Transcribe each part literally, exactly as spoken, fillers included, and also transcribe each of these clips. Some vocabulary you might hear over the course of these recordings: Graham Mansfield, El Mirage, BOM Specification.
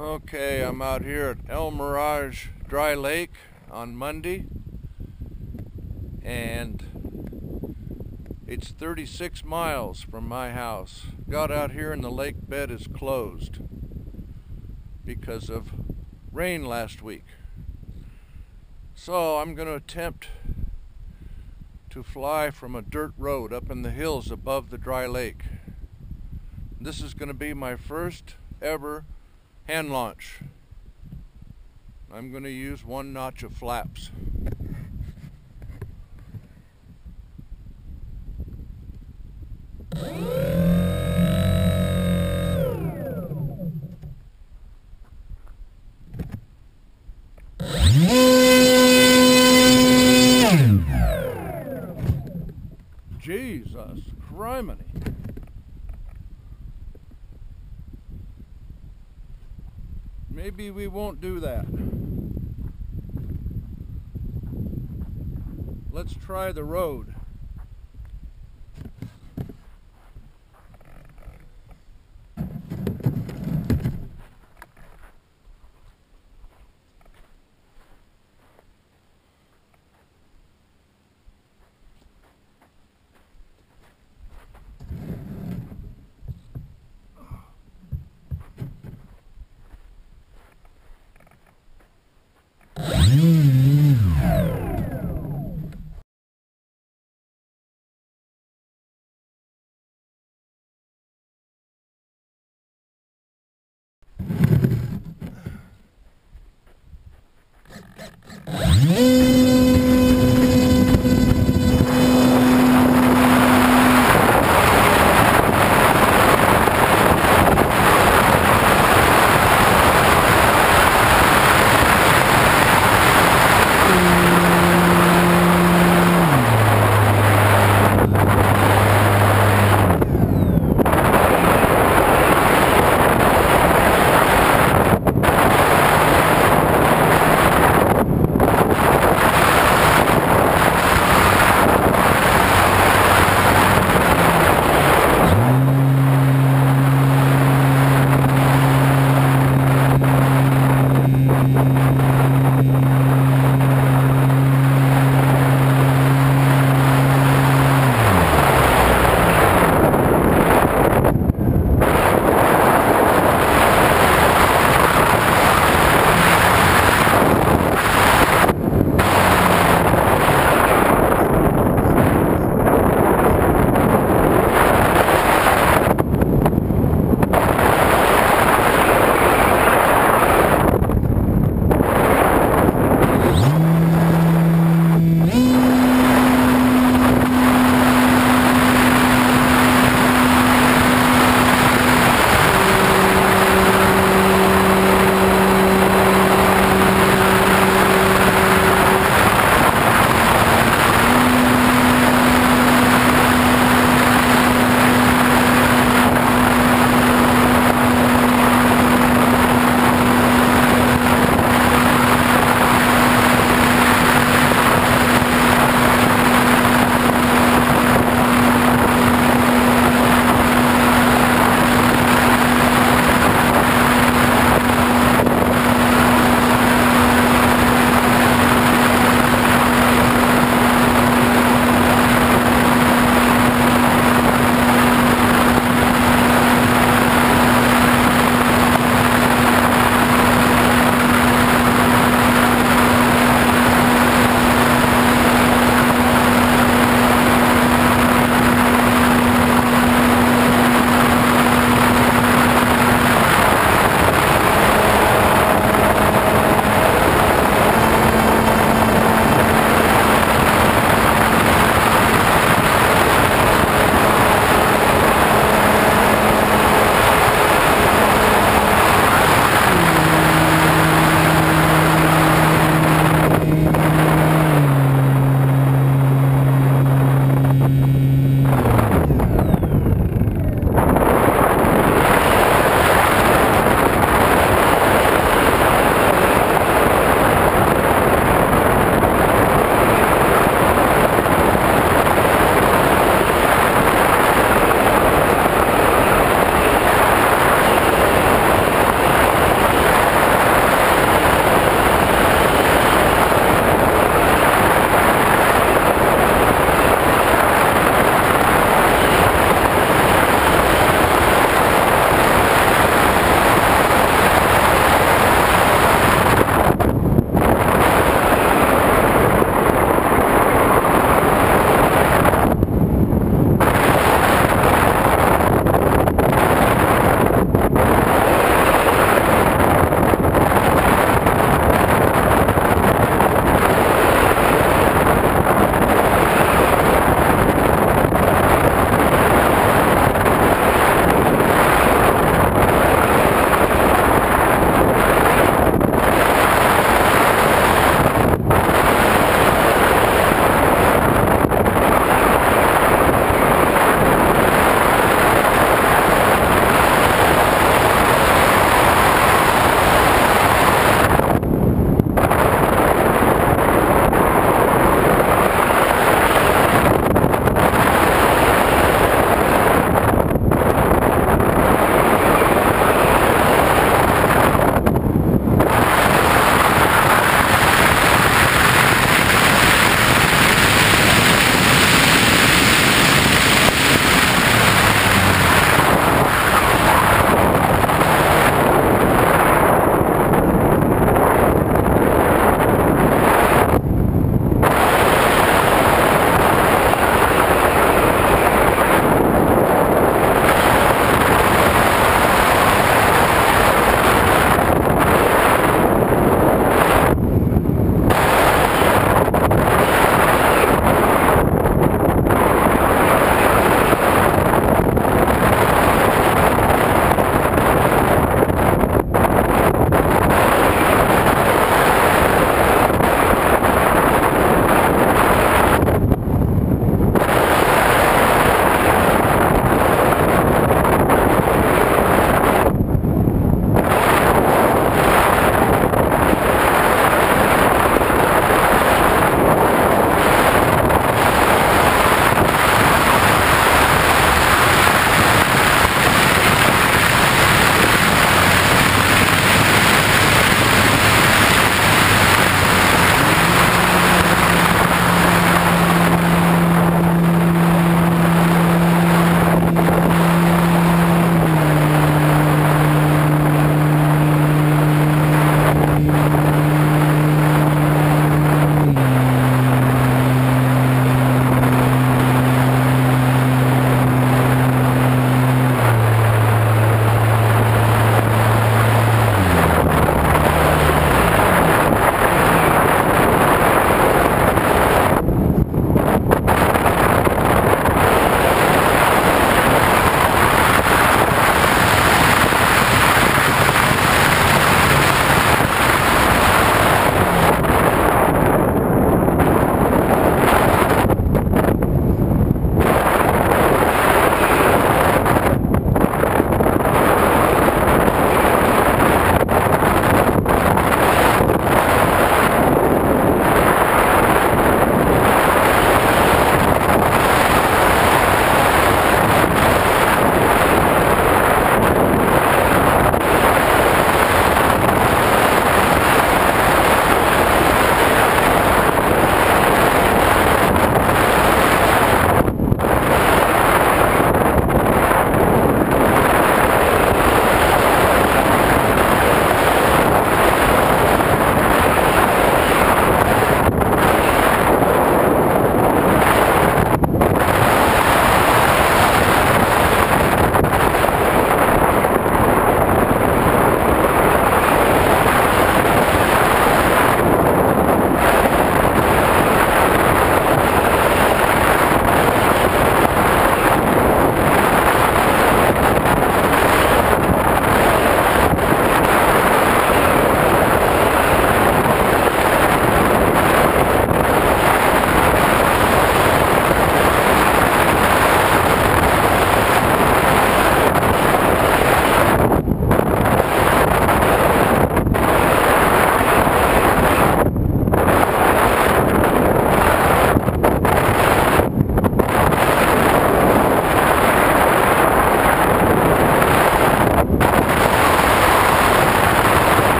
Okay, I'm out here at El Mirage Dry Lake on Monday, and it's thirty-six miles from my house. Got out here and the lake bed is closed because of rain last week. So I'm going to attempt to fly from a dirt road up in the hills above the dry lake. This is going to be my first ever hand launch. I'm going to use one notch of flaps. Jesus criminy! Maybe we won't do that. Let's try the road.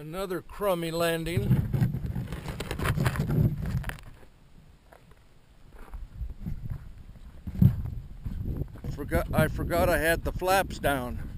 Another crummy landing. Forgot, I forgot I had the flaps down.